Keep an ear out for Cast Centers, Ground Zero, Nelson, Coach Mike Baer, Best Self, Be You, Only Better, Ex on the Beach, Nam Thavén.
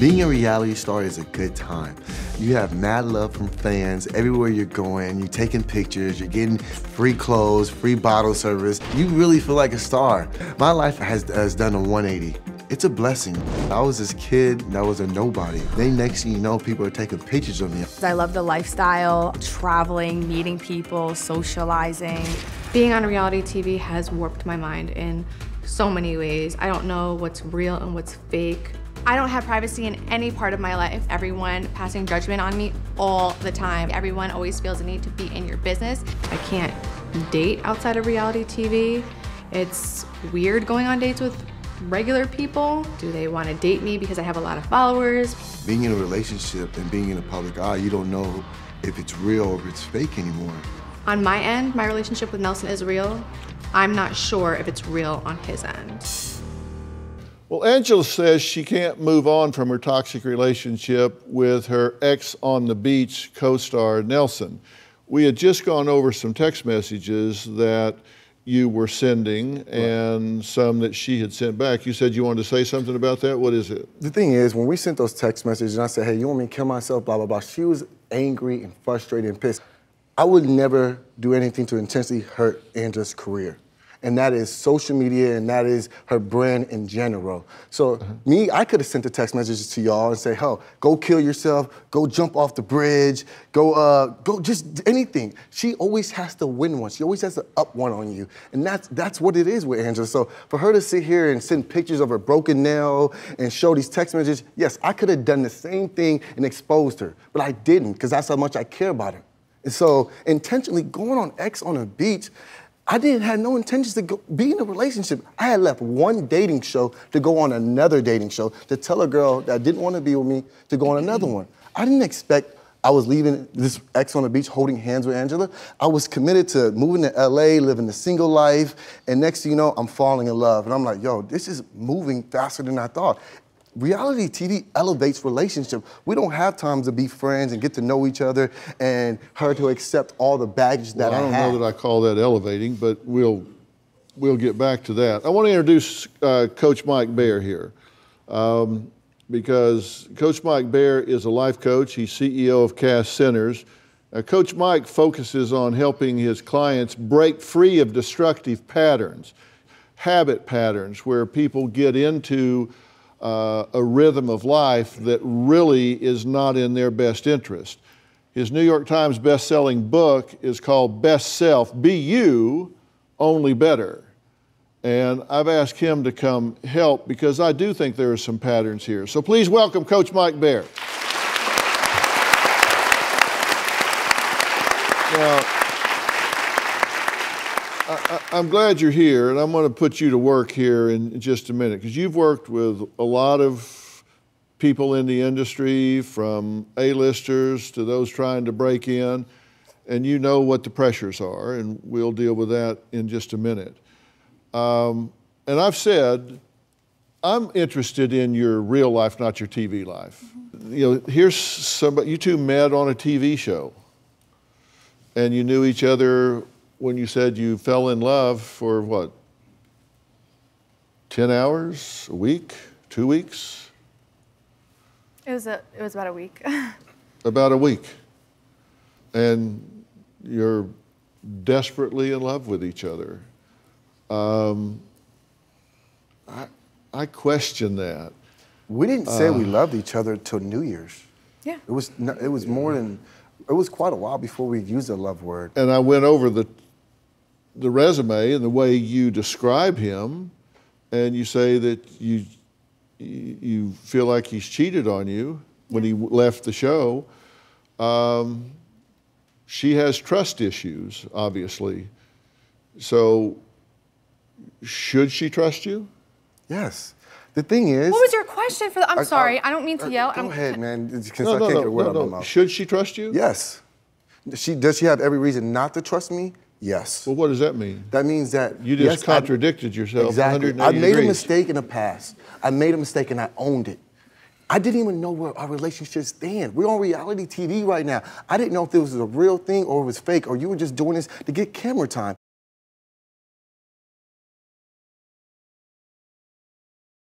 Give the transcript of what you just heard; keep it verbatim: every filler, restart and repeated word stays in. Being a reality star is a good time. You have mad love from fans everywhere you're going. You're taking pictures, you're getting free clothes, free bottle service. You really feel like a star. My life has, has done a one eighty. It's a blessing. I was this kid that was a nobody. Then next thing you know, people are taking pictures of me. I love the lifestyle, traveling, meeting people, socializing. Being on reality T V has warped my mind in so many ways. I don't know what's real and what's fake. I don't have privacy in any part of my life. Everyone passing judgment on me all the time. Everyone always feels the need to be in your business. I can't date outside of reality T V. It's weird going on dates with regular people. Do they want to date me because I have a lot of followers? Being in a relationship and being in the public eye, you don't know if it's real or if it's fake anymore. On my end, my relationship with Nelson is real. I'm not sure if it's real on his end. Well, Angela says she can't move on from her toxic relationship with her Ex on the Beach co-star Nelson. We had just gone over some text messages that you were sending and right. some that she had sent back. You said you wanted to say something about that? What is it? The thing is, when we sent those text messages and I said, hey, you want me to kill myself, blah, blah, blah, she was angry and frustrated and pissed. I would never do anything to intentionally hurt Angela's career. And that is social media, and that is her brand in general. So uh-huh. me, I could have sent the text messages to y'all and say, oh, go kill yourself, go jump off the bridge, go, uh, go just anything. She always has to win one. She always has to up one on you. And that's, that's what it is with Angela. So for her to sit here and send pictures of her broken nail and show these text messages, yes, I could have done the same thing and exposed her, but I didn't, because that's how much I care about her. And so intentionally going on Ex on the Beach, I didn't have no intentions to go, be in a relationship. I had left one dating show to go on another dating show to tell a girl that didn't want to be with me to go on another one. I didn't expect I was leaving this Ex on the Beach holding hands with Angela. I was committed to moving to L A, living the single life, and next thing you know, I'm falling in love. And I'm like, yo, this is moving faster than I thought. Reality T V elevates relationship. We don't have time to be friends and get to know each other and her to accept all the baggage that well, I, I don't have. know that I call that elevating, but we'll, we'll get back to that. I want to introduce uh, Coach Mike Baer here um, because Coach Mike Baer is a life coach. He's C E O of Cast Centers. Uh, Coach Mike focuses on helping his clients break free of destructive patterns, habit patterns where people get into Uh, a rhythm of life that really is not in their best interest. His New York Times best-selling book is called Best Self, Be You, Only Better. And I've asked him to come help because I do think there are some patterns here. So please welcome Coach Mike Baer. Now, I, I'm glad you're here, and I'm going to put you to work here in just a minute, because you've worked with a lot of people in the industry, from A-listers to those trying to break in, and you know what the pressures are, and we'll deal with that in just a minute. Um, and I've said, I'm interested in your real life, not your T V life. Mm-hmm. You know, here's somebody, you two met on a T V show, and you knew each other when you said you fell in love for what, ten hours, a week, two weeks? It was, a, it was about a week. About a week. And you're desperately in love with each other. Um, I, I question that. We didn't say uh, we loved each other till New Year's. Yeah. It was, it was more than, it was quite a while before we used the love word. And I went over the the resume and the way you describe him, and you say that you you feel like he's cheated on you when he left the show. Um, she has trust issues, obviously. So should she trust you? Yes. The thing is... What was your question for the... I'm I, sorry, I, I don't mean to I, yell. Go I'm, ahead, man, because no, I no, can't no, get a word no, out of my mouth. Should she trust you? Yes. She, does she have every reason not to trust me? Yes. Well, what does that mean? That means that... You just yes, contradicted I, yourself exactly. one hundred eighty I made degrees. a mistake in the past. I made a mistake and I owned it. I didn't even know where our relationship stand. We're on reality T V right now. I didn't know if this was a real thing or it was fake, or you were just doing this to get camera time.